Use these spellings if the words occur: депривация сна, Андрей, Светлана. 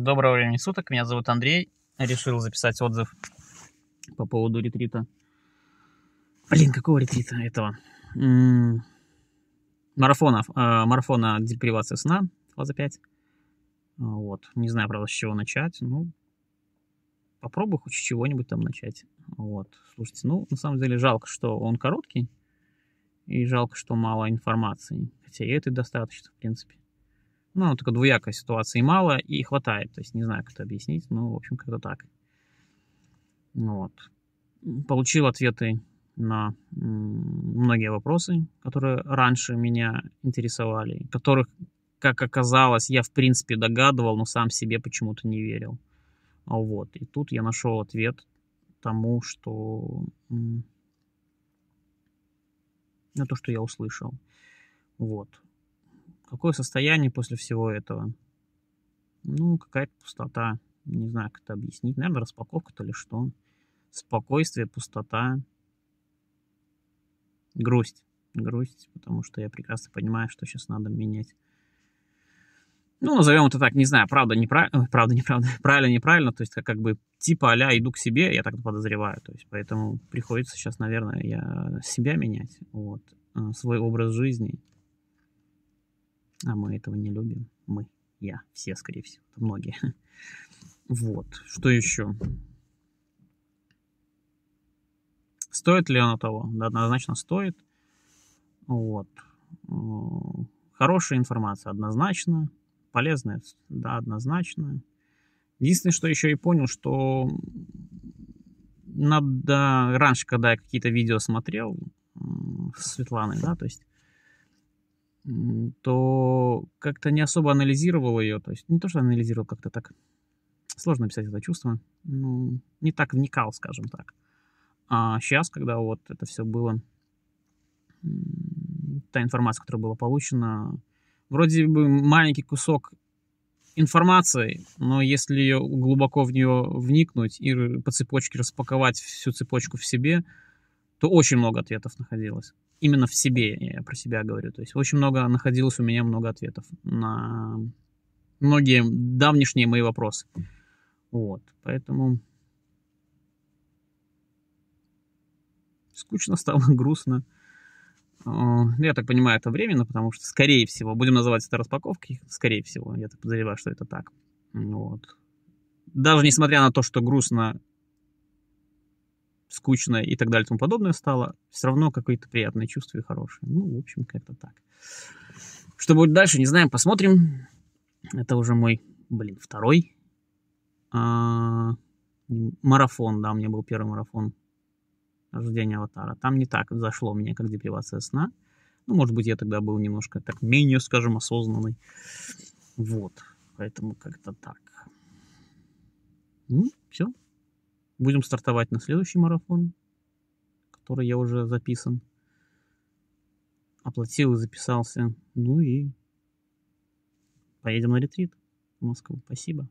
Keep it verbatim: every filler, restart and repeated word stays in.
Доброго времени суток, меня зовут Андрей. Решил записать отзыв по поводу ретрита. Блин, какого ретрита этого? М-м- марафонов, э- марафона депривация сна, фаза пять. Вот. Не знаю, правда, с чего начать. Ну, попробую хоть с чего-нибудь там начать. Вот. Слушайте, ну, на самом деле жалко, что он короткий. И жалко, что мало информации. Хотя и этой достаточно, в принципе. Ну, только двуякой ситуации мало и хватает. То есть не знаю, как это объяснить, но, в общем, как-то так. Вот. Получил ответы на многие вопросы, которые раньше меня интересовали, которых, как оказалось, я, в принципе, догадывал, но сам себе почему-то не верил. Вот. И тут я нашел ответ тому, что... на то, что я услышал. Вот. Какое состояние после всего этого? Ну, какая-то пустота. Не знаю, как это объяснить. Наверное, распаковка-то или что. Спокойствие, пустота. Грусть. Грусть, потому что я прекрасно понимаю, что сейчас надо менять. Ну, назовем это так, не знаю, правда, неправильно. Правда, неправда. Правильно, неправильно. То есть, как, как бы, типа а-ля иду к себе, я так подозреваю. То есть, поэтому приходится сейчас, наверное, я себя менять. Вот. Свой образ жизни. А мы этого не любим. Мы, я, все, скорее всего, многие. Вот. Что еще? Стоит ли оно того? Да, однозначно стоит. Вот. Хорошая информация, однозначно. Полезная, да, однозначно. Единственное, что еще и понял, что надо... Раньше, когда я какие-то видео смотрел с Светланой, да, то есть то как-то не особо анализировал ее, то есть не то, что анализировал, как-то так, сложно описать это чувство, ну, не так вникал, скажем так. А сейчас, когда вот это все было, та информация, которая была получена, вроде бы маленький кусок информации, но если ее глубоко в нее вникнуть и по цепочке распаковать всю цепочку в себе, то очень много ответов находилось. Именно в себе, я про себя говорю. То есть очень много находилось у меня, много ответов на многие давнишние мои вопросы. Вот, поэтому скучно стало, грустно. Я так понимаю, это временно, потому что, скорее всего, будем называть это распаковкой, скорее всего, я так подозреваю, что это так. Вот. Даже несмотря на то, что грустно, скучно и так далее и тому подобное стало, все равно какое-то приятное чувство и хорошее. Ну, в общем, как-то так. Что будет дальше, не знаем, посмотрим. Это уже мой, блин, второй марафон, да, у меня был первый марафон рождения аватара. Там не так зашло мне, как депривация сна. Ну, может быть, я тогда был немножко так менее, скажем, осознанный. Вот, поэтому как-то так. Ну, все. Будем стартовать на следующий марафон, который я уже записан. Оплатил и записался. Ну и поедем на ретрит в Москву. Спасибо.